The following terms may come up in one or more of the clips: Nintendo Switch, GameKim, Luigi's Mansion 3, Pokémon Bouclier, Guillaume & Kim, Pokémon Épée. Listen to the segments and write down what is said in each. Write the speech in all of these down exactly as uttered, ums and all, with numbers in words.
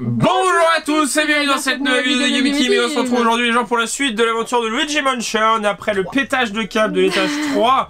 Bonjour à tous, c'est bienvenue dans cette nouvelle vidéo de GameKim et on se retrouve aujourd'hui les gens pour la suite de l'aventure de Luigi's Mansion après le pétage de câble de l'étage trois.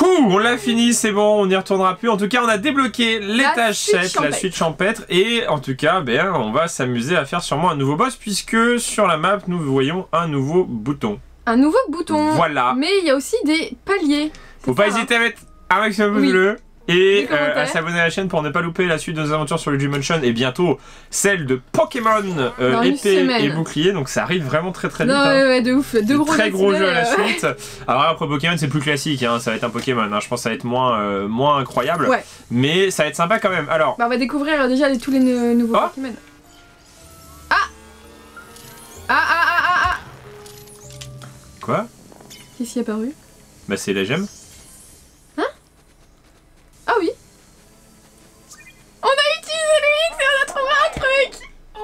Ouh, on l'a fini, c'est bon, on n'y retournera plus. En tout cas, on a débloqué l'étage sept, la suite champêtre. Et en tout cas, ben, on va s'amuser à faire sûrement un nouveau boss puisque sur la map, nous voyons un nouveau bouton. Un nouveau bouton. Voilà. Mais il y a aussi des paliers. Faut pas hésiter à mettre un maximum de bleu. Et euh, à s'abonner à la chaîne pour ne pas louper la suite de nos aventures sur Luigi's Mansion et bientôt celle de Pokémon euh, Épée et Bouclier. Donc ça arrive vraiment très très vite. Non, hein. ouais, ouais, de ouf, de gros très gros jeu à la euh... suite. Alors après Pokémon c'est plus classique, hein. Ça va être un Pokémon. Hein. Je pense que ça va être moins euh, moins incroyable, ouais. Mais ça va être sympa quand même. Alors, bah, on va découvrir déjà les, tous les nouveaux oh. Pokémon. Ah ah ah ah ah. Quoi? Qu'est-ce qui est apparu? Bah c'est la gemme.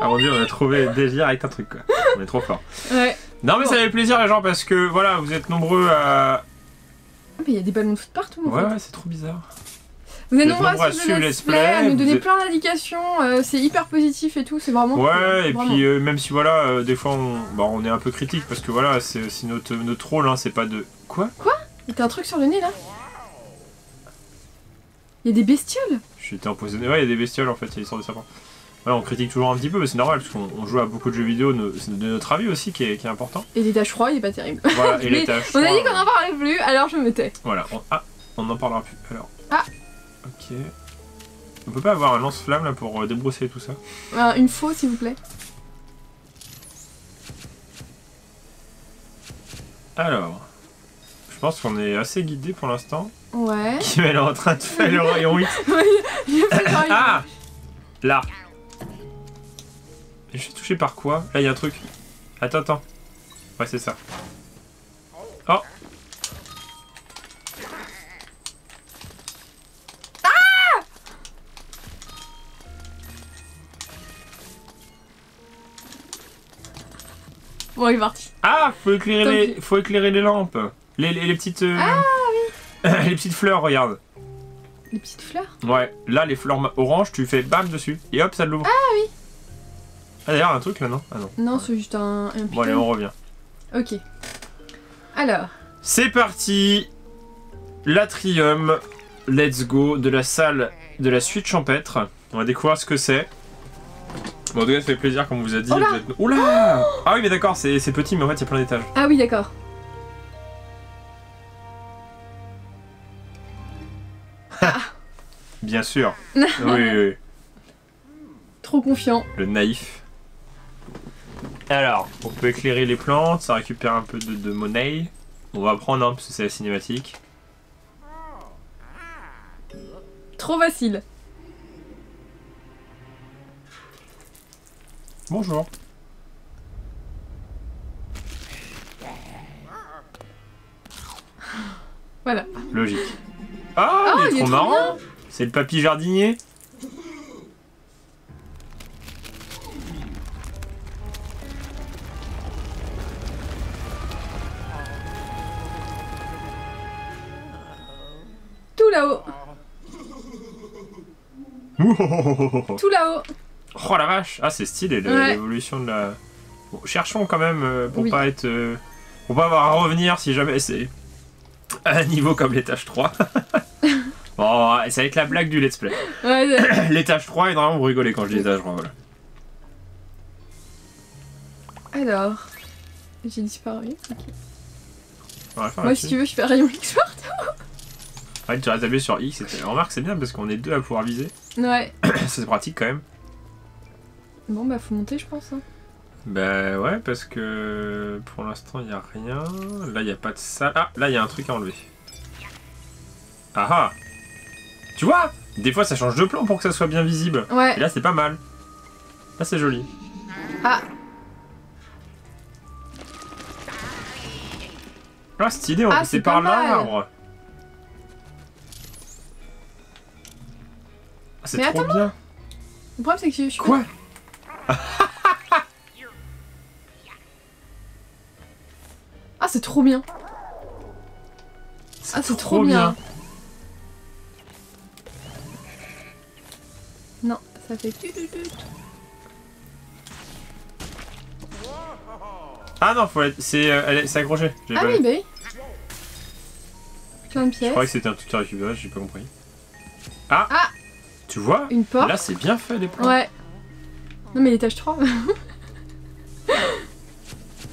Ah mon dieu, on a trouvé délire avec un truc quoi. On est trop fort. Ouais. Non mais bon. Ça fait plaisir les gens parce que voilà, vous êtes nombreux à... Mais il y a des ballons de foot partout en fait. Ouais, ouais, c'est trop bizarre. Vous êtes nombreux à suivre le let's play, à nous donner plein d'indications, euh, c'est hyper positif et tout, c'est vraiment... Ouais, cool, et vraiment. Puis euh, même si voilà, euh, des fois on... Bon, on est un peu critique parce que voilà, c'est aussi notre, notre rôle, hein, c'est pas de... Quoi? Quoi? Il y a un truc sur le nez là? Il y a des bestioles? J'ai été empoisonné, ouais, il y a des bestioles en fait, il y a l'histoire de serpent. Ouais, on critique toujours un petit peu, mais c'est normal, parce qu'on joue à beaucoup de jeux vidéo, de, de notre avis aussi, qui est, qui est important. Et l'étage trois, il est pas terrible. Voilà, et l'étage trois... On a dit qu'on n'en parlait plus, alors je me tais. Voilà, on, ah, on n'en parlera plus, alors. Ah. Ok. On peut pas avoir un lance-flamme, là, pour débrousser tout ça? euh, Une faux, s'il vous plaît. Alors... Je pense qu'on est assez guidé pour l'instant. Ouais. Qui est en train de faire le rayon huit. Oui, ah. Là. Je suis touché par quoi? Là il y a un truc. Attends, attends. Ouais c'est ça. Oh. Ah. Bon il est parti. Ah, faut éclairer tant les, pis. Faut éclairer les lampes. Les, les, les petites. Euh... Ah oui. Les petites fleurs, regarde. Les petites fleurs. Ouais. Là les fleurs oranges, tu fais bam dessus et hop ça l'ouvre. Ah oui. Ah d'ailleurs un truc là non? Ah non. Non c'est juste un, un piton. Bon allez on revient. Ok. Alors. C'est parti. L'atrium. Let's go. De la salle de la suite champêtre. On va découvrir ce que c'est. Bon en tout cas ça fait plaisir comme on vous a dit. Oula vous êtes... Oula oh. Ah oui mais d'accord c'est petit mais en fait il y a plein d'étages. Ah oui d'accord. Ah. Bien sûr. Oui oui. Trop confiant. Le naïf. Alors, on peut éclairer les plantes, ça récupère un peu de, de monnaie. On va prendre, hein, parce que c'est la cinématique. Trop facile. Bonjour. Voilà. Logique. Ah, oh, il est il trop est marrant. C'est le papy jardinier. Là-haut. Tout là-haut. Oh la vache. Ah c'est stylé l'évolution ouais. de la... Bon, cherchons quand même euh, pour oui. pas être... Euh, pour pas avoir à revenir si jamais c'est un niveau comme l'étage trois. Bon, ça va être la blague du let's play. Ouais, l'étage trois et normalement vous rigolez quand je dis l'étage trois. Voilà. Alors... J'ai disparu. Okay. Ouais, moi si tu veux je fais rayon X partout. Ouais, tu restes appuyé sur X, remarque c'est bien parce qu'on est deux à pouvoir viser. Ouais. C'est pratique quand même. Bon bah faut monter je pense. Hein. Bah ouais parce que pour l'instant il n'y a rien. Là il n'y a pas de salle. Ah là il y a un truc à enlever. Ah ah. Tu vois, des fois ça change de plan pour que ça soit bien visible. Ouais. Et là c'est pas mal. Là c'est joli. Ah. Ah stylé, on ah, c'est par l'arbre. C'est trop attends, bien. Le problème c'est que je suis... Quoi pas... Ah c'est trop bien. Ah c'est trop, trop bien. bien. Non, ça fait... Ah non, faut être... c'est euh, accroché. Ah oui, bah oui. Plein de pièces. Je croyais que c'était un truc à récupérer, j'ai pas compris. Ah, ah. Tu vois, une porte. Là c'est bien fait les plans. Ouais. Non mais l'étage trois.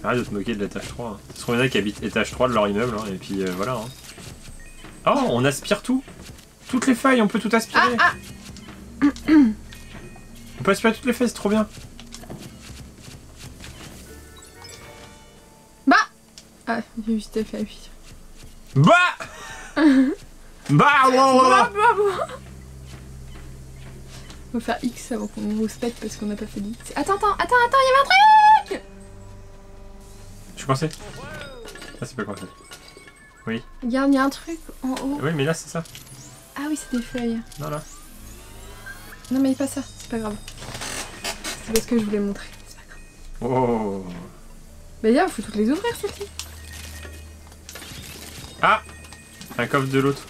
Arrête de te moquer de l'étage trois. Hein. Ce sont les gens qui habitent étage trois de leur immeuble, hein, et puis euh, voilà. Hein. Oh, on aspire tout. Toutes les feuilles, on peut tout aspirer. Ah, ah. On peut aspirer toutes les feuilles, c'est trop bien. Bah. Ah, j'ai juste fait appuyer. Bah. Bah, wow, wow. Bah, bah, bah. On va faire X avant qu'on vous pète parce qu'on n'a pas fait d'X. Attends, attends, attends, attends, il y avait un truc. Je suis coincé. Ah, c'est pas coincé. Oui. Regarde, il y a un truc en haut. Oui, mais là, c'est ça. Ah oui, c'est des feuilles. Non, là. Non, mais pas ça, c'est pas grave. C'est parce que je voulais montrer. C'est pas grave. Oh. Bah, il faut toutes les ouvrir, celle-ci. Ah. Un coffre de l'autre.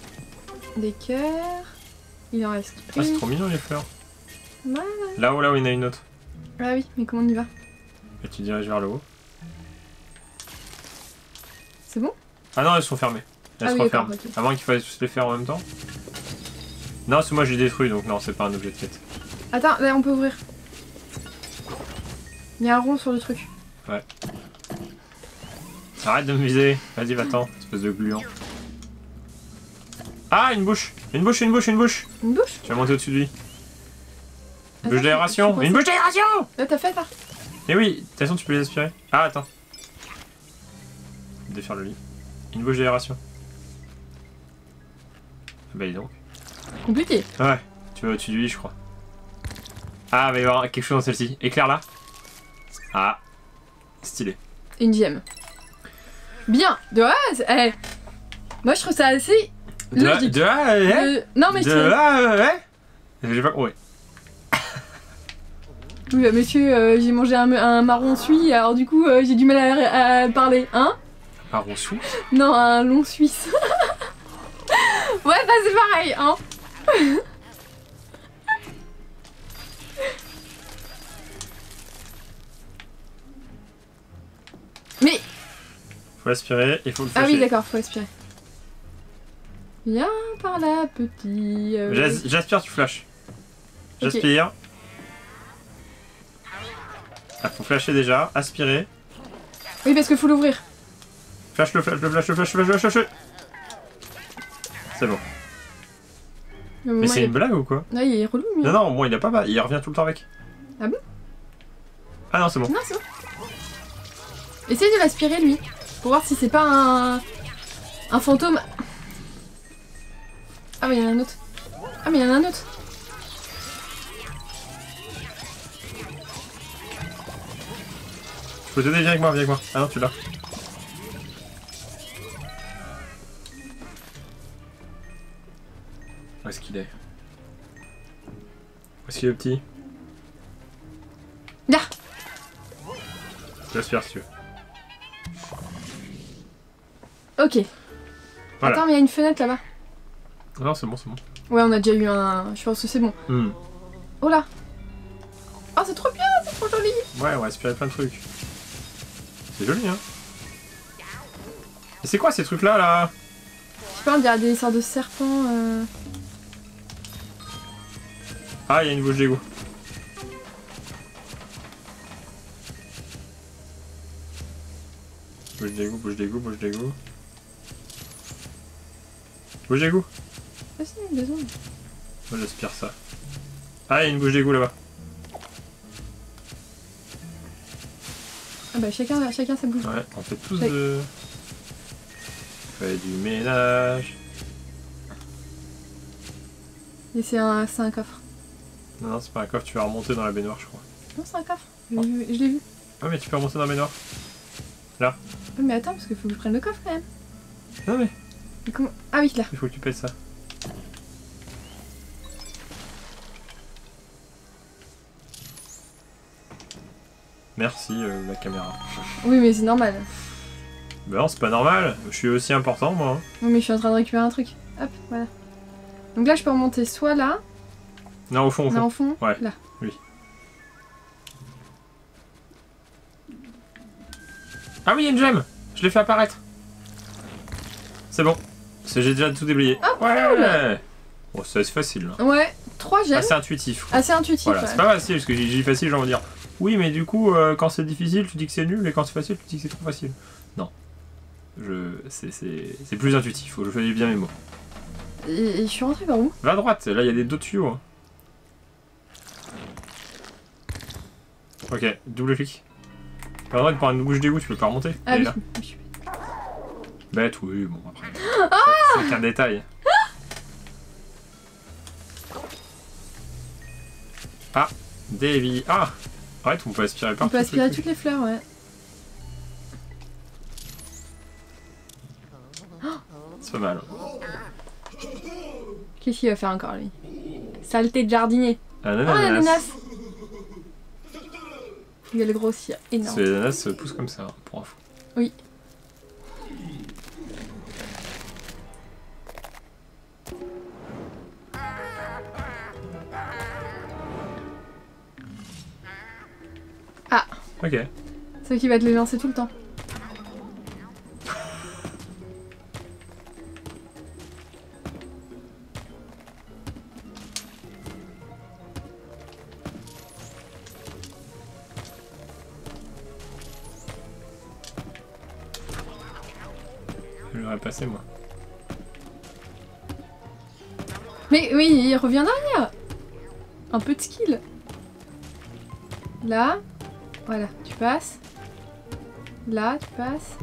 Des cœurs. Il en reste plus. Ah, c'est trop mignon les fleurs. Ouais, ouais. Là-haut, là-haut, il y en a une autre. Ah oui, mais comment on y va? Et tu diriges vers le haut. C'est bon? Ah non, elles sont fermées. Elles ah, se oui, referment. Okay. Avant qu'il fallait tous les faire en même temps. Non, c'est moi je les détruis, donc non, c'est pas un objet de quête. Attends, là, on peut ouvrir. Il y a un rond sur le truc. Ouais. Arrête de me viser. Vas-y, va-t'en, espèce de gluant. Ah, une bouche. Une bouche, une bouche, une bouche. Une bouche. Tu vas monter au-dessus de lui. Une bouche d'aération. Une bouche d'aération. Là, t'as fait ça. Eh oui, de toute façon, tu peux les aspirer. Ah, attends. Défaire le lit. Une bouche d'aération. Ah bah, dis donc. Compliqué. Ouais, tu vas au-dessus de lui, je crois. Ah, il va y avoir quelque chose dans celle-ci. Éclaire là. Ah, stylé. Une gemme. Bien, de base, eh. Moi, je trouve ça assez... De là, de là, euh, non mais de je te... là, euh, ouais. J'ai pas compris. Oui bah monsieur, euh, j'ai mangé un, un marron suisse, alors du coup euh, j'ai du mal à, à parler, hein. Un marron suisse? Non, un long suisse. Ouais bah c'est pareil, hein. Mais... Faut aspirer, il faut le faire. Ah oui d'accord, faut aspirer. Viens par là, petit... Euh... J'aspire, tu flashes. J'aspire. Okay. Ah, faut flasher déjà, aspirer. Oui, parce qu'il faut l'ouvrir. Flash le, flash le, flash le, flash le, flash le, flash C'est bon. Mais, mais c'est une est... blague ou quoi? Non, il est relou, mais... Non, non, bon, il a pas... Il revient tout le temps avec. Ah bon? Ah non, c'est bon. Non, c'est bon. Essaye de l'aspirer, lui. Pour voir si c'est pas un... Un fantôme... Ah mais il y en a un autre. Ah mais il y en a un autre. Je peux t'aider, viens avec moi, viens avec moi. Ah non, tu l'as. Où est-ce qu'il est? Où est-ce qu'il est, le petit? Là. J'aspire si tu veux. Ok. Voilà. Attends, mais il y a une fenêtre là-bas. Non, c'est bon, c'est bon. Ouais, on a déjà eu un... Je pense que c'est bon. Mm. Oh là. Oh, c'est trop bien, c'est trop joli. Ouais, on va aspirer plein de trucs. C'est joli, hein. Et c'est quoi ces trucs-là, là, là? Je sais pas, on dirait des sortes de serpents. Euh... Ah, il y a une bouche d'égout. Bouche d'égout, bouche d'égout, bouche d'égout. Bouche d'égout. Vas-y, besoin. Moi j'aspire ça. Ah, il y a une bouche d'égout là-bas. Ah bah chacun, chacun sa bouche. Ouais, on fait tous Chac... deux. Fais du ménage. Et c'est un, un coffre. Non, non, c'est pas un coffre, tu vas remonter dans la baignoire, je crois. Non, c'est un coffre, je l'ai vu. Ah, mais tu peux remonter dans la baignoire. Là. Oui, mais attends, parce qu'il faut que je prenne le coffre quand même. Non, mais. mais comment... Ah oui, là. Il faut que tu pètes ça. Merci euh, la caméra. Oui mais c'est normal. Bah non c'est pas normal, je suis aussi important moi. Oui mais je suis en train de récupérer un truc. Hop, voilà. Donc là je peux remonter soit là... Non au fond, au fond. Là au fond, ouais. Là. Oui. Ah oui, il y a une gemme. Je l'ai fait apparaître. C'est bon. J'ai déjà tout déblayé. Oh, ouais. Cool. Bon, c'est facile. Là. Ouais, trois gemmes. Assez intuitif. Quoi. Assez intuitif. Voilà, ouais. C'est pas facile, parce que j'ai dit facile, j'ai envie de dire. Oui, mais du coup, euh, quand c'est difficile, tu dis que c'est nul, et quand c'est facile, tu dis que c'est trop facile. Non. Je... C'est plus intuitif, faut que je choisisse bien mes mots. Et, et je suis rentré par où? Va à droite, là il y a d'autres tuyaux. Hein. Ok, double clic. Va à droite, par une bouche d'égout, tu peux pas remonter. Ah oui, là. Je suis bête. Bête, oui, bon après. Ah, c'est qu'un détail. Ah, Davy. Ah, arrête, on peut aspirer partout. On peut aspirer toutes les fleurs, ouais. C'est pas mal. Qu'est-ce qu'il va faire encore, lui? Saleté de jardinier. Ananas. Ah, l'ananas. Il va le grossir énorme. Les ananas poussent comme ça, pour info. Oui. Ah. Ok. C'est qu'il va te les lancer tout le temps. Passé moi. Mais oui, il revient derrière. Un peu de skill. Là, voilà, tu passes. Là, tu passes.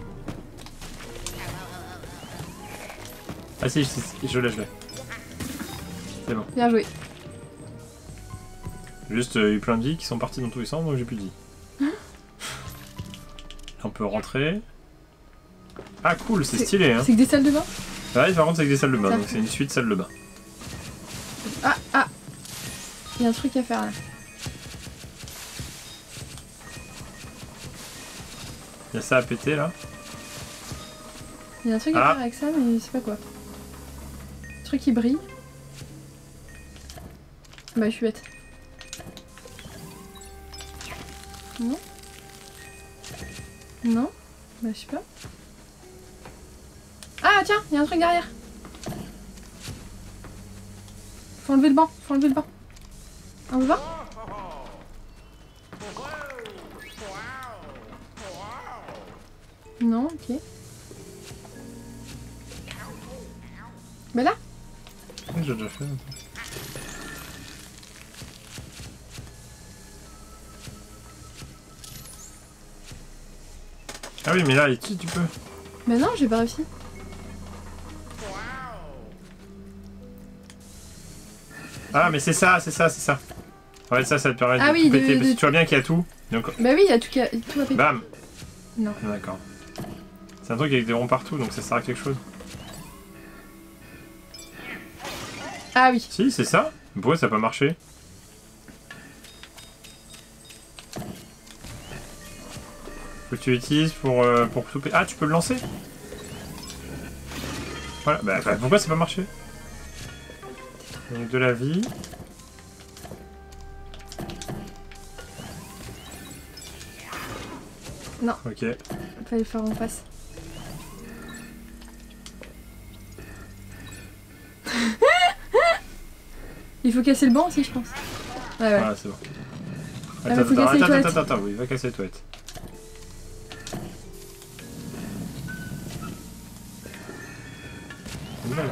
Ah si, je, je l'ai, je l'ai. C'est bon. Bien joué. Juste euh, eu plein de vies qui sont parties dans tous les sens, donc j'ai plus de vie. Hein. On peut rentrer. Ah cool, c'est stylé hein. C'est que des salles de bain? Ouais, par contre c'est que des salles de bain, donc c'est une suite salle de bain. Ah ah, il y a un truc à faire là. Il y a ça à péter là. Il y a un truc ah. à faire avec ça, mais je sais pas quoi. Un truc qui brille. Bah je suis bête. Non. Non. Bah je sais pas. Ah tiens, il y a un truc derrière. Faut enlever le banc, faut enlever le banc. On le va? Non, ok. Bah là? Oui, j'ai déjà fait. Ah oui, mais là, il tue, tu peux. Mais non, j'ai pas réussi. Ah mais c'est ça, c'est ça, c'est ça. En fait ça, ça te permet ah de oui, tout de, péter, de, parce que tu vois bien qu'il y a tout. Donc... Bah oui, il y a tout, qui a... tout à péter. Bam. Non. D'accord. C'est un truc avec des ronds partout, donc ça sert à quelque chose. Ah oui. Si, c'est ça. Pourquoi ça n'a pas marché? Faut que tu l'utilises pour, euh, pour tout péter. Ah, tu peux le lancer? Voilà, bah, bah pourquoi ça n'a pas marché? Donc de la vie. Non. Ok. Il fallait faire en face. Il faut casser le banc aussi, je pense. Ouais, ouais. Voilà, c'est bon. Attends, ah, faut attends, attends, attends, attends, attends, oui, va casser les toilettes. Voilà.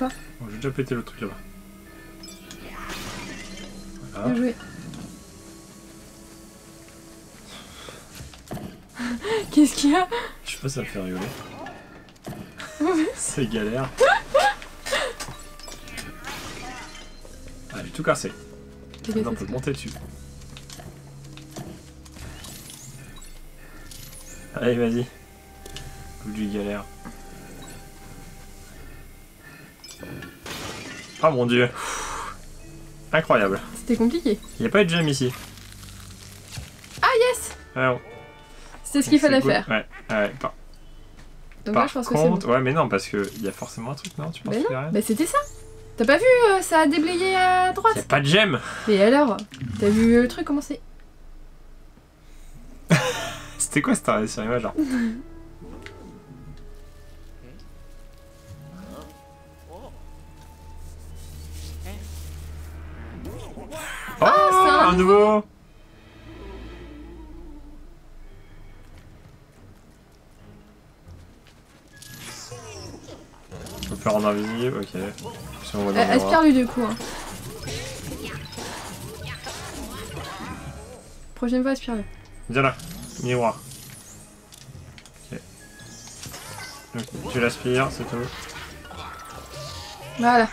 Pas. Bon, j'ai déjà pété le truc là-bas. Voilà. Bien joué. Qu'est-ce qu'il y a? Je sais pas, ça me fait rigoler. C'est galère. Ah, j'ai tout cassé. Maintenant, on peut monter dessus. Allez, vas-y. Coup du galère. Ah mon dieu. Incroyable. C'était compliqué. Il n'y a pas de jam ici. Ah yes. Alors. C'était ce qu'il fallait cool. faire. Ouais, ouais. Par... Donc par là, je pense contre... que bon. Ouais, mais non, parce qu'il y a forcément un truc, non? Tu penses qu'il y a rien? Bah c'était ça. T'as pas vu, euh, ça a déblayé à droite. Il n'y a pas de gemme. Et alors? T'as vu le truc, comment c'est? C'était quoi cette arrêt sur image là? Oh, ah, un, un nouveau, nouveau. On peut rendre invisible, ok. Si on euh, aspire-lui du coup. Hein. Prochaine fois, aspire-lui. Viens là, miroir. Ok. Donc, tu l'aspires, c'est tout. Voilà.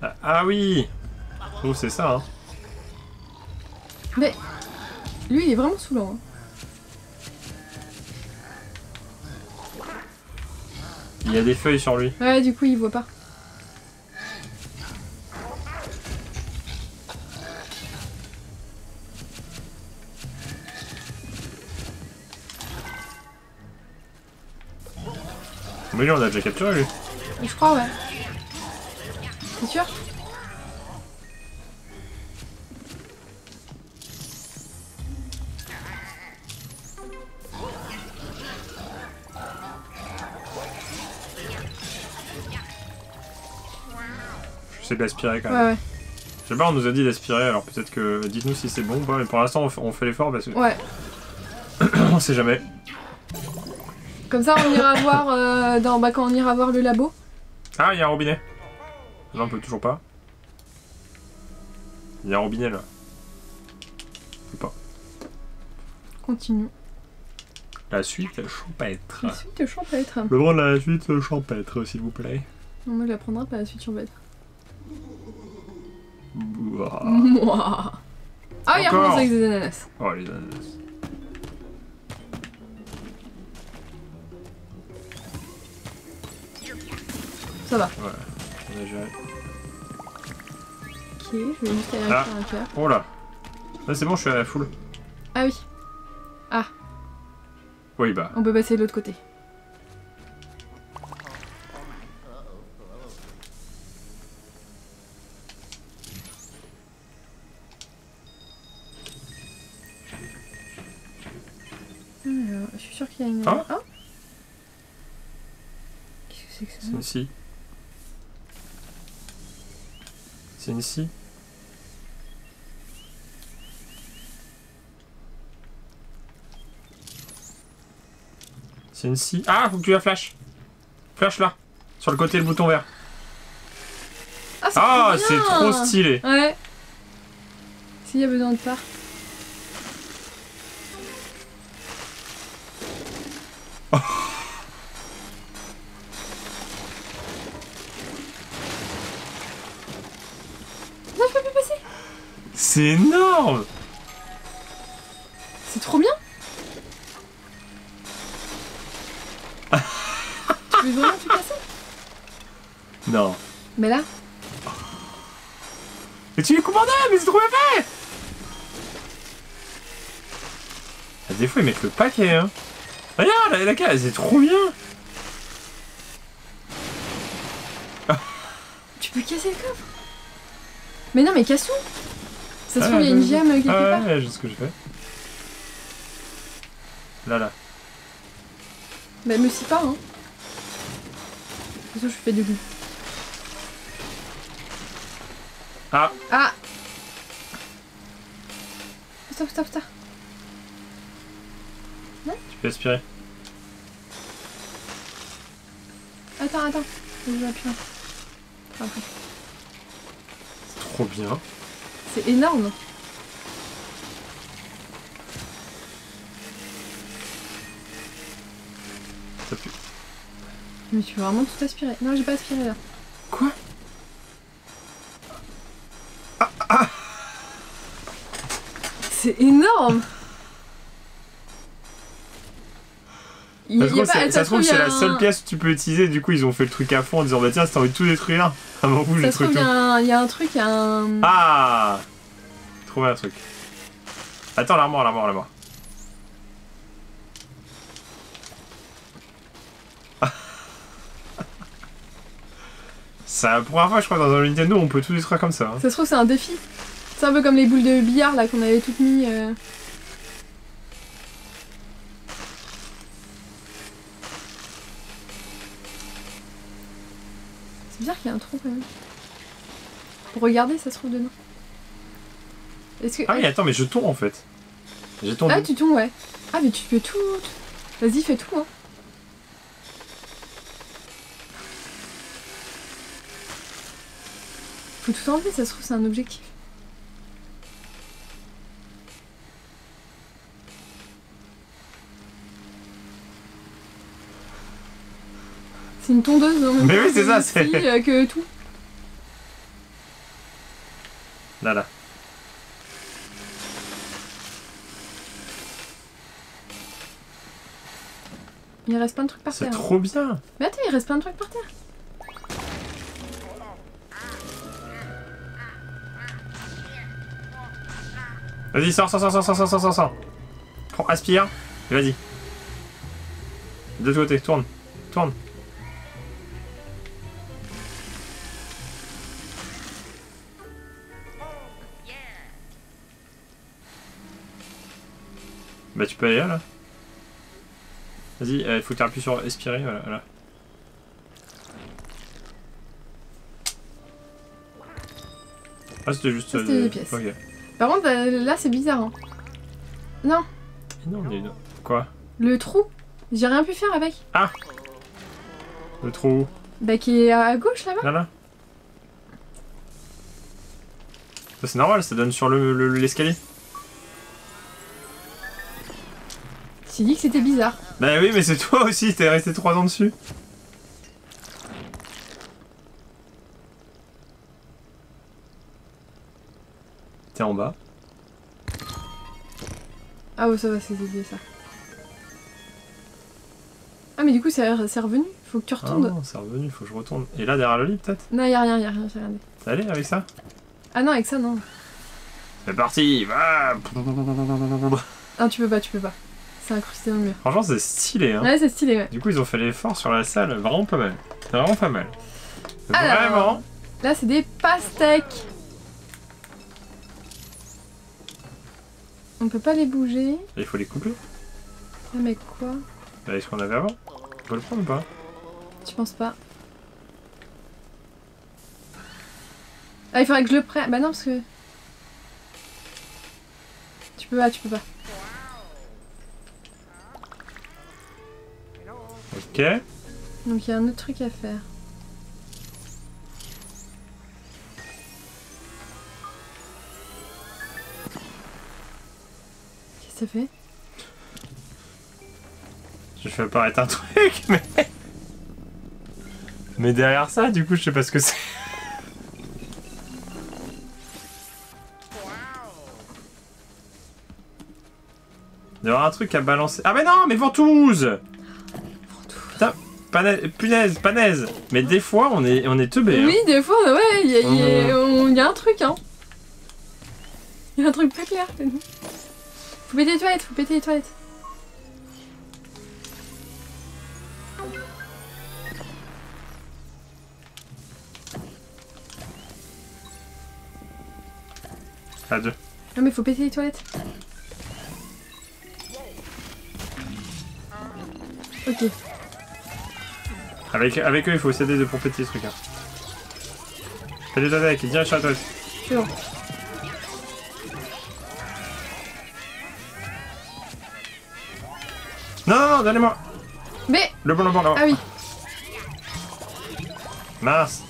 Ah, ah oui. Oh, c'est ça, hein. Mais, lui, il est vraiment saoulant, hein. Il y a des feuilles sur lui. Ouais, du coup, il voit pas. Mais lui, on l'a déjà capturé, lui. Je crois, ouais. T'es sûr? C'est d'aspirer quand même. Ouais, ouais. Je sais pas, on nous a dit d'aspirer, alors peut-être que dites-nous si c'est bon ou pas, mais pour l'instant on fait l'effort parce que... Ouais. On sait jamais. Comme ça on ira voir, euh, dans... bah, quand on ira voir le labo. Ah, il y a un robinet. Là on peut toujours pas. Il y a un robinet là. On peut pas. Continue. La suite champêtre. La suite champêtre. Le bon de la suite champêtre, s'il vous plaît. Non, moi je la prendrai pas, la suite champêtre. Mouah. Mouah. Ah, il a recommencé avec des ananas. Oh, les ananas. Ça va. Ouais, on a géré. Ok, je vais juste aller ah. faire un cœur. Oh là. Là, c'est bon, je suis à la foule. Ah oui. Ah. Oui, bah. On peut passer de l'autre côté. Je suis sûre qu'il y a une... Ah, oh. Qu'est-ce que c'est que ça? C'est une scie. C'est une scie. C'est une scie. Ah, faut que tu la flash. Flash là. Sur le côté, le bouton vert. Ah, c'est ah, trop, trop stylé. Ouais. S'il y a besoin de part. C'est énorme! C'est trop bien! Tu veux vraiment tout casser? Non. Mais là? Mais tu les commandais, mais c'est trop bien fait! Ah, des fois ils mettent le paquet, hein! Regarde, la, la case, c'est trop bien! Tu peux casser le coffre? Mais non, mais casse tout! Ça se trouve, ah, il y a une gemme quelque ah, part. Ouais, je sais ce que j'ai fait. Là, là. Bah, me scie pas, hein. De toute façon, je fais du goût. Ah. Ah. Stop, stop, stop. Non? Tu peux aspirer. Attends, attends. Je vais appuyer. Après. C'est trop bien. C'est énorme. Ça pue. Mais tu veux vraiment tout aspirer? Non, j'ai pas aspiré là. Quoi? Ah, ah. C'est énorme. Il, ça se trouve, ça trouve c'est un... la seule pièce que tu peux utiliser, du coup ils ont fait le truc à fond en disant bah tiens, si t'as envie de tout détruire, à mon goût, j'ai truc. Il y a un truc, il y a un. Ah, j'ai trouvé un truc. Attends, l'armoire, l'armoire, l'armoire. C'est la première fois, je crois, dans un Nintendo, on peut tout détruire comme ça. Hein. Ça se trouve, c'est un défi. C'est un peu comme les boules de billard là qu'on avait toutes mis. Euh... C'est bizarre qu'il y a un trou quand même. Regardez, ça se trouve dedans. Est-ce que... Ah oui, attends, mais je tombe en fait. J'ai tombé. Ah, tu tombes, ouais. Ah, mais tu fais tout. Vas-y, fais tout, hein. Faut tout enlever, ça se trouve, c'est un objectif. C'est une tondeuse, hein. Mais oui, c'est ça, c'est... que tout. Là, là. Il reste plein de trucs par terre. C'est trop bien. Mais attends, il reste plein de trucs par terre. Vas-y, sors, sors, sors, sors, sors, sors, sors, sors. Prends, aspire, et vas-y. De l'autre côté, tourne, tourne. Bah tu peux aller là, là. Vas-y, il euh, faut que tu appuies sur respirer, voilà, voilà. Ah c'était juste... C'était euh, des pièces. Okay. Par contre, là c'est bizarre, hein. Non. Non, mais... Quoi? Le trou. J'ai rien pu faire avec. Ah. Le trou. Bah qui est à gauche, là-bas. Là, là. Bah, c'est normal, ça donne sur l'escalier. Le, le, J'ai dit que c'était bizarre. Bah oui, mais c'est toi aussi, t'es resté trois ans dessus. T'es en bas. Ah ouais, ça va, c'est dédié ça. Ah mais du coup, c'est revenu, faut que tu retournes. Ah non, c'est revenu, faut que je retourne. Et là, derrière le lit, peut-être? Non, y'a rien, y'a rien, j'ai regardé. T'es allé avec ça? Ah non, avec ça, non. C'est parti, va. Ah, tu peux pas, tu peux pas. C'est incrusté dans le mur. Franchement, c'est stylé, hein. Ouais, c'est stylé, ouais. Du coup, ils ont fait l'effort sur la salle, vraiment pas mal. C'est vraiment pas mal. Alors, vraiment. Là, c'est des pastèques. On peut pas les bouger. Et il faut les couper. Ah, mais quoi? Bah, est-ce qu'on avait avant? On peut le prendre ou pas? Tu penses pas? Ah, il faudrait que je le prenne. Bah, non, parce que. Tu peux pas, tu peux pas. Ok. Donc il y a un autre truc à faire. Qu'est-ce que ça fait? Je fais apparaître un truc, mais... Mais derrière ça, du coup, je sais pas ce que c'est. Il y aura un truc à balancer... Ah mais non, mais ventouse! Panaise, punaise, panaise. Mais des fois, on est, on est teubé. Oui, hein. Des fois, ouais, il y, y, y, y a un truc, hein. Il y a un truc pas clair. Faut péter les toilettes, faut péter les toilettes. À deux. Non mais faut péter les toilettes. Ok. Avec, avec eux, il faut s'aider de pomper ces trucs. Hein. Fais des attaques, direct sur la toilette. C'est bon. Non, non, non, donnez-moi. Mais. Le bon, le bon, là-bas. Ah oui. Mince.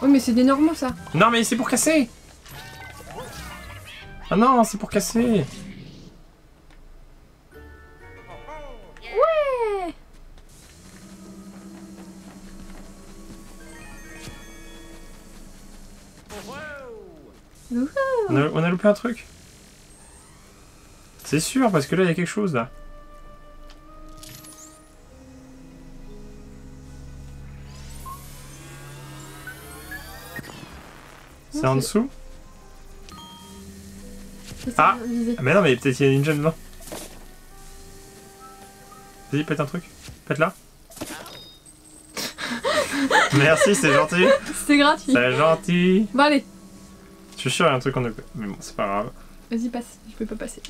Oh, mais c'est des normaux, ça. Non, mais c'est pour casser. Ah non, c'est pour casser. On a, on a loupé un truc. C'est sûr, parce que là, il y a quelque chose, là. C'est en dessous? Ah! Mais non, mais peut-être qu'il y a une gemme là. Vas-y, pète un truc. Pète là. Merci, c'est gentil. C'est gratuit. C'est gentil. Bon, allez. Je suis sûr, il y a un truc qu'on a. Mais bon, c'est pas grave. Vas-y, passe. Je peux pas passer.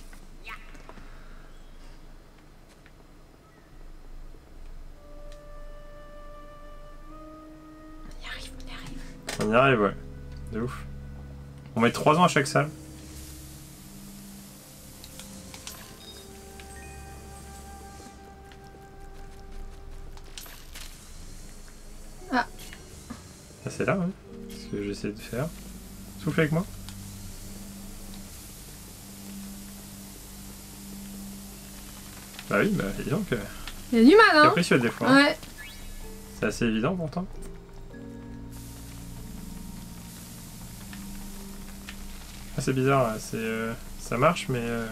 On y arrive, on y arrive. On y arrive, ouais. De ouf. On met trois ans à chaque salle. C'est là, ouais. Ce que j'essaie de faire. Souffle avec moi. Bah oui, bah dis donc. Il y a du mal, hein. C'est précieux des fois. Ouais. Hein. C'est assez évident pourtant. Ah, c'est bizarre, c'est euh, ça marche, mais euh,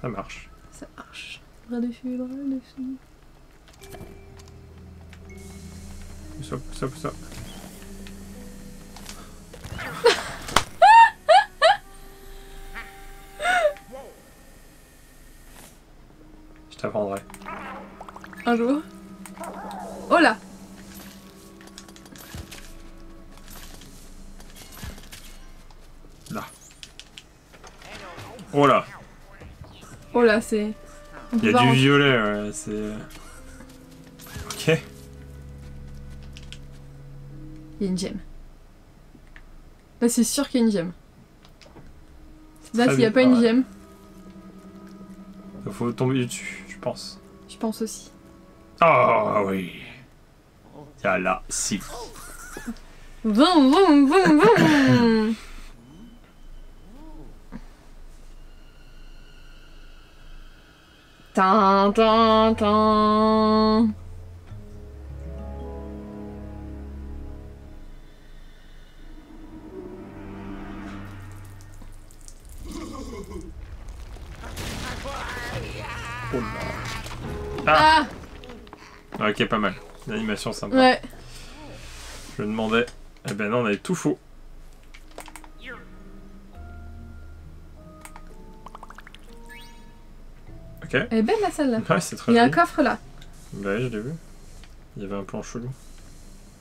ça marche. Ça marche. Bras dessus, bras dessus. Pousse, pousse, pousse. Je t'apprendrai. Un jour. Oh là. Là. Oh là. Oh là, c'est... Il y a du violet, ouais, c'est... Ok. Il y a une gemme. Là, c'est sûr qu'il y a une gemme. Là, s'il n'y a pas une gemme. Il faut tomber dessus, je pense. Je pense aussi. Ah oui. Il y a là, si. Vroom, vroom, vroom, vroom. Tin, tin, tin. Ah. Ah. Ok, pas mal. L'animation sympa. Ouais. Je me demandais. Eh ben non, on avait tout faux. Ok. Elle est belle la salle là. Ouais, c'est très. Il y a joli. Un coffre là. Bah ouais, je l'ai vu. Il y avait un plan chelou.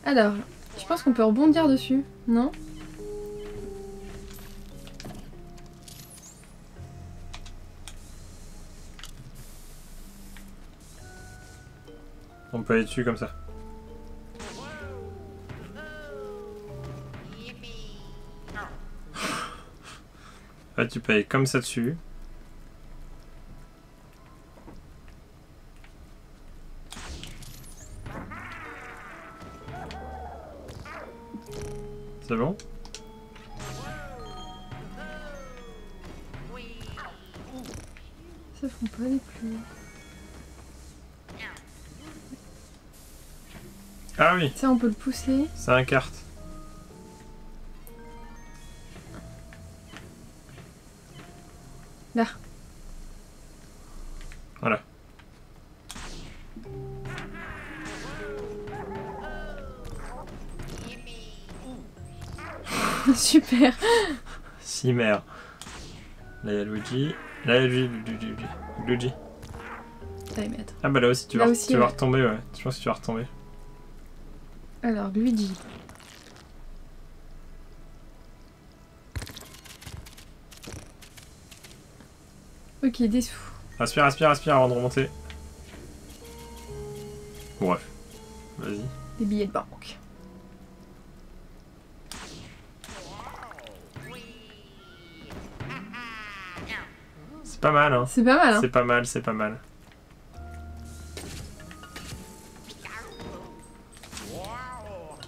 Alors, je pense qu'on peut rebondir dessus, non? On peut aller dessus comme ça. Là, tu peux aller comme ça dessus. C'est bon? Ça font pas les plus... Ah oui. Ça on peut le pousser. C'est un carte. Là. Voilà. Super. Cimère. Là il y a Luigi. Là il y a Luigi. Luigi. Luigi. Allez, mais attends. Ah bah là aussi tu vas, aussi, tu vas ouais. retomber ouais. Je pense que tu vas retomber. Alors, Luigi. Ok, dessous. Aspire, aspire, aspire avant de remonter. Bref. Vas-y. Des billets de banque. C'est pas mal, hein. C'est pas mal, hein. C'est pas mal, c'est pas mal.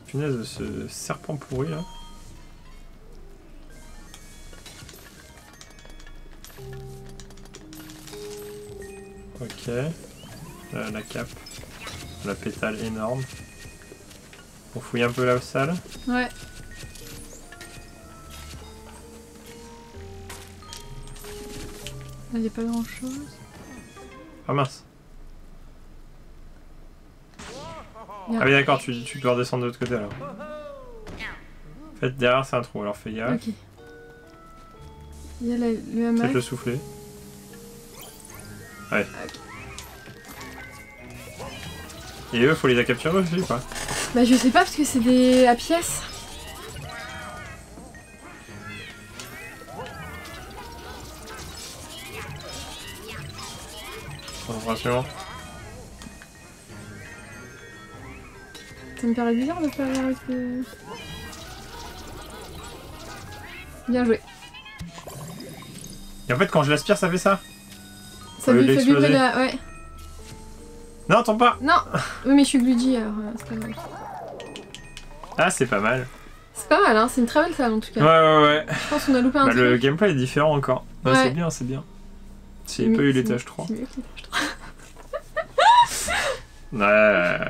Punaise de ce serpent pourri là. Ok. Là, la cape. La pétale énorme. On fouille un peu la salle. Ouais. Là, il n'y a pas grand chose. Ah mince. Ah oui d'accord, tu, tu dois redescendre de l'autre côté alors. fait, derrière, c'est un trou, alors fais gaffe. Ok. Il y a la, le hamac. Peut-être le souffler. Ouais. Okay. Et eux, faut les capturer aussi ou pas? Bah, je sais pas, parce que c'est des à pièces. Concentration. Ça me paraît bizarre de faire que... Bien joué. Et en fait, quand je l'aspire, ça fait ça. Ça lui fait vibrer la... Ouais. Non, tombe pas. Non. Oui, mais je suis Glugy, alors c'est pas mal. Ah, c'est pas mal. C'est pas mal, hein. C'est une très belle salle, en tout cas. Ouais, ouais, ouais. Je pense qu'on a loupé un bah, truc. Le gameplay est différent encore. Ouais, ouais. C'est bien, c'est bien. S'il n'y pas eu l'étage trois. C'est mieux que l'étage trois. Ouais.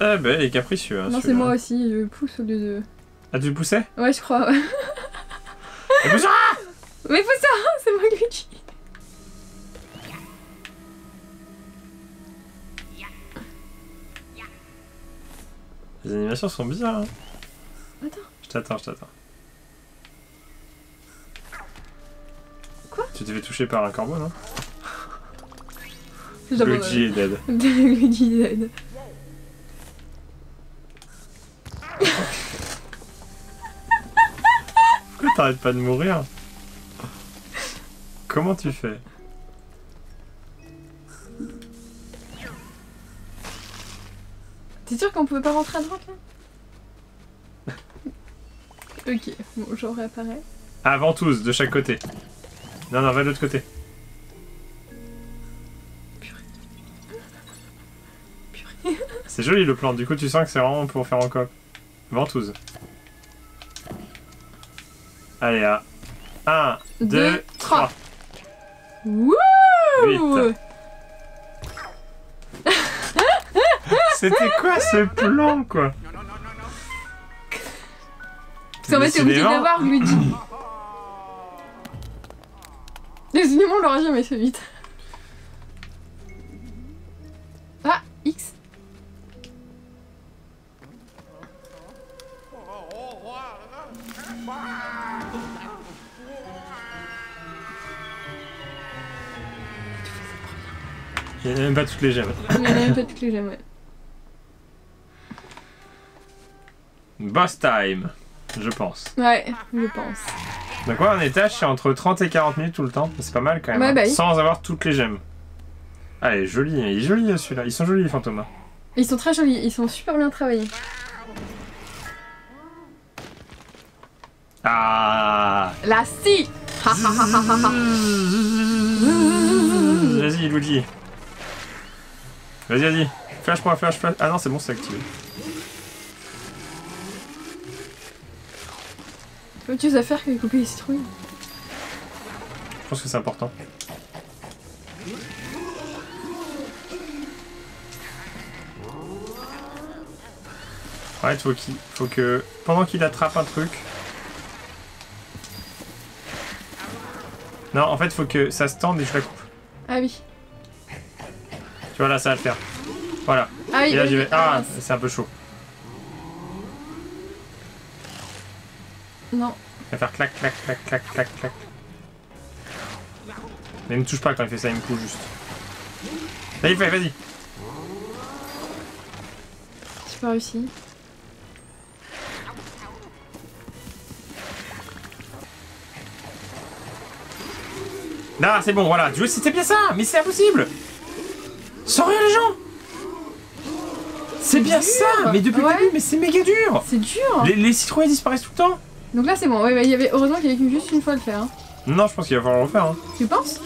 Ah bah il est capricieux hein. Non c'est moi aussi, je pousse au lieu de... Ah tu le poussais? Ouais je crois ouais. Mais pousse-toi! Mais pousse-toi! C'est moi Glugy. Les animations sont bizarres hein. Attends. Je t'attends, je t'attends. Quoi? Tu t'es fait toucher par un corbeau non? Glugy est dead. Glugy est dead. Pourquoi t'arrêtes pas de mourir? Comment tu fais? T'es sûr qu'on pouvait pas rentrer à droite là? Ok, bon, j'en réapparais. Ah, ventouse de chaque côté. Non, non, va de l'autre côté. Purée. Purée. C'est joli le plan, du coup tu sens que c'est vraiment pour faire en coop. Ventouse. Allez, à un, deux, trois. Wouh! C'était quoi ce plan, quoi? Parce qu'en fait, t'es obligé d'avoir, lui dit. Les humains, on l'aurait jamais fait vite. Ah, X. Il n'y en a même pas toutes les gemmes. Il n'y en a même pas toutes les gemmes, ouais. Boss time, je pense. Ouais, je pense. Donc ouais, un étage, c'est entre trente et quarante minutes tout le temps. C'est pas mal quand même, ouais, hein, bah, sans oui. avoir toutes les gemmes. Allez, joli, il est joli celui-là. Ils sont jolis les fantômes. Ils sont très jolis, ils sont super bien travaillés. Ah. La scie. Vas-y, Luigi's. Vas-y, vas-y. Flash moi, flash, flash. Ah non, c'est bon, c'est activé. Autre chose à faire que couper les citrouilles. Je pense que c'est important. Ouais, faut qu'il faut que pendant qu'il attrape un truc. Non, en fait, faut que ça se tende et je la coupe. Ah oui. Tu vois là, ça va le faire. Voilà. Ah oui, et là oui, j'y vais. Ah, ah c'est un peu chaud. Non. Il va faire clac, clac, clac, clac, clac, clac. Mais il me touche pas quand il fait ça, il me couche juste. Là, il fait, vas-y. J'ai pas réussi. Non, c'est bon, voilà. Du coup, c'était bien ça, mais c'est impossible. Sans rien les gens. C'est bien dur. Ça, mais depuis ouais. le début, mais c'est méga dur. C'est dur. Les, les citrouilles disparaissent tout le temps. Donc là c'est bon, ouais, bah, y avait... heureusement qu'il y avait juste une fois le faire. Hein. Non, je pense qu'il va falloir le refaire. Hein. Tu penses?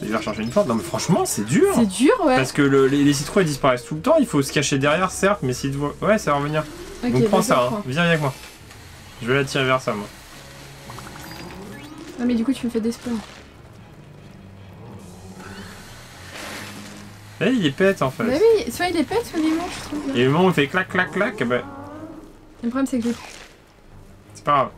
Il va recharger une porte, non mais franchement c'est dur. C'est dur, ouais. Parce que le, les, les citrouilles disparaissent tout le temps, il faut se cacher derrière, certes, mais si tu vois... Ouais, ça va revenir. Okay, donc prends ça, hein. Viens avec moi. Je vais la tirer vers ça, moi. Non mais du coup tu me fais des spawns. Là il les pète en fait. Bah oui, soit il les pète, soit il les mange, je trouve. Bien. Et le moment où il fait clac clac clac, bah... Le problème c'est que j'ai... C'est pas grave.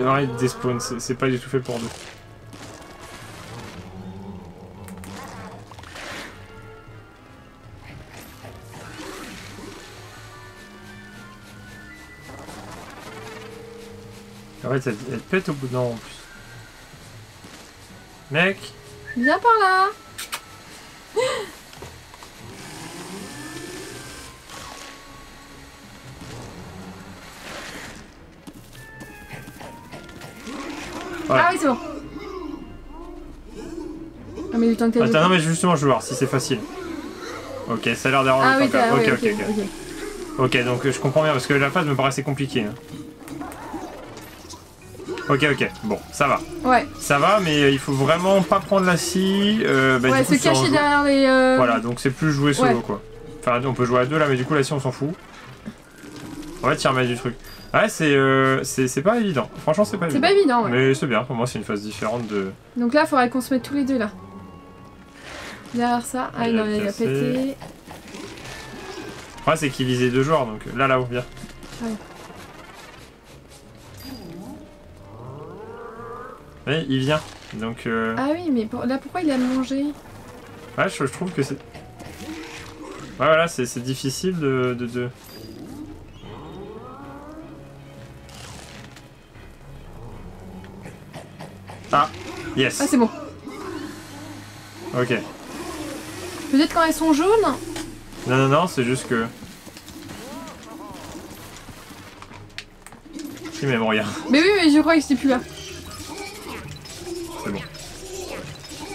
Alors ils despawnent, c'est pas du tout fait pour nous. Arrête, elle, elle pète au bout d'un rond en plus. Mec! Viens par là! Voilà. Ah oui, c'est bon. Ah mais du temps que t'as... Attends, non mais justement, je veux voir si c'est facile. Ok, ça a l'air d'arranger. Ah oui, ah, okay, oui, ok, ok, ok. Ok, donc je comprends bien parce que la phase me paraissait compliquée. Hein. Ok, ok, bon, ça va. Ouais. Ça va, mais euh, il faut vraiment pas prendre la scie. Euh, bah, ouais, se cacher derrière les... Euh... Voilà, donc c'est plus jouer solo, ouais. Quoi. Enfin, on peut jouer à deux là, mais du coup, la scie, on s'en fout. On va tirer du truc. Ouais, c'est euh, pas évident. Franchement, c'est pas évident. C'est pas évident, ouais. Mais c'est bien, pour moi, c'est une phase différente de... Donc là, il faudrait qu'on se mette tous les deux, là. Derrière ça. Ah, il, non, il a pété. Ouais, c'est qu'il visait deux joueurs, donc là, là-haut, bien. Ouais. Oui, il vient, donc... Euh... Ah oui, mais pour... là, pourquoi il a mangé? Ouais, je, je trouve que c'est... Ouais, voilà, c'est difficile de... de, de... Ah, yes. Ah, c'est bon. Ok. Peut-être quand elles sont jaunes? Non, non, non, c'est juste que... Si, mais bon, regarde. Mais oui, mais je crois que c'était plus là. C'est bon.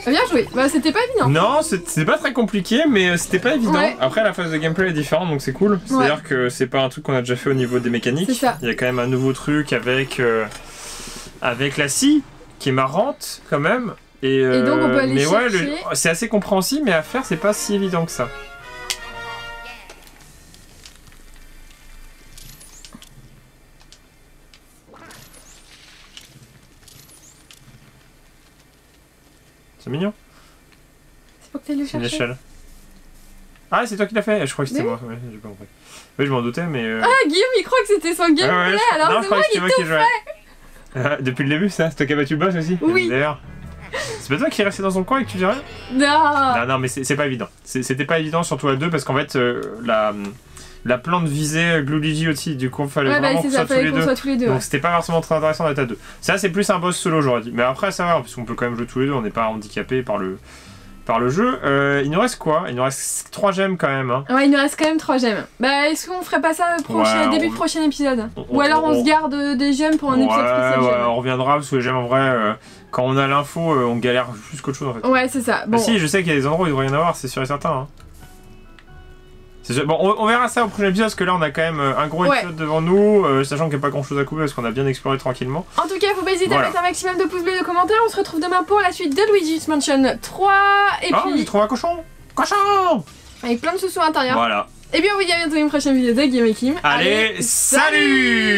Ah, bien joué. Bah, c'était pas évident. Non, c'était pas très compliqué, mais c'était pas évident. Ouais. Après, la phase de gameplay est différente, donc c'est cool. C'est-à-dire ouais. que c'est pas un truc qu'on a déjà fait au niveau des mécaniques. Ça. Il y a quand même un nouveau truc avec... Euh... Avec la scie, qui est marrante quand même. Et, euh, et donc on peut aller mais chercher. Ouais, c'est assez compréhensible, mais à faire, c'est pas si évident que ça. C'est mignon. C'est pour que tu ailles le chercher. Une échelle. Ah, c'est toi qui l'as fait? Je crois que c'était oui. moi, ouais, j'ai pas compris. Oui, je m'en doutais, mais... Euh... Ah, Guillaume, il croit que c'était son gameplay, ah, ouais, je... alors c'est moi qui tout fait. Depuis le début, ça, c'est toi qui as battu le boss aussi? Oui. D'ailleurs, c'est pas toi qui est resté dans son coin et que tu dirais? Non. Non, non, mais c'est pas évident. C'était pas évident, surtout à deux, parce qu'en fait, euh, la, la plante visait Gluigi aussi. Du coup, il fallait ouais, vraiment bah, qu'on soit, qu soit tous les deux. Donc, ouais. c'était pas forcément très intéressant d'être à deux. Ça, c'est plus un boss solo, j'aurais dit. Mais après, ça va, parce qu'on peut quand même jouer tous les deux. On n'est pas handicapé par le, par le jeu. Euh, il nous reste quoi? Il nous reste trois gemmes quand même. Hein. Ouais, il nous reste quand même trois gemmes. Bah, est-ce qu'on ferait pas ça prochain, ouais, début on... du prochain épisode? on, Ou alors on, on se garde des gemmes pour un ouais, épisode spécial? Ouais, on reviendra parce que les gemmes en vrai, euh, quand on a l'info, euh, on galère plus qu'autre chose en fait. Ouais, c'est ça. Bon. Bah, si, je sais qu'il y a des endroits où il devrait y en avoir, c'est sûr et certain. Hein. Sûr... Bon, on, on verra ça au prochain épisode parce que là, on a quand même un gros ouais. épisode devant nous, euh, sachant qu'il n'y a pas grand chose à couper parce qu'on a bien exploré tranquillement. En tout cas, faut pas hésiter voilà. à mettre un maximum de pouces bleus, de commentaires. On se retrouve demain pour la suite de Luigi's Mansion trois. Et ah, puis. trois cochons Cochon Avec plein de sous-sous à l'intérieur. Voilà. Et bien, on vous dit à bientôt une prochaine vidéo de Guillaume et Kim. Allez, Allez salut, salut.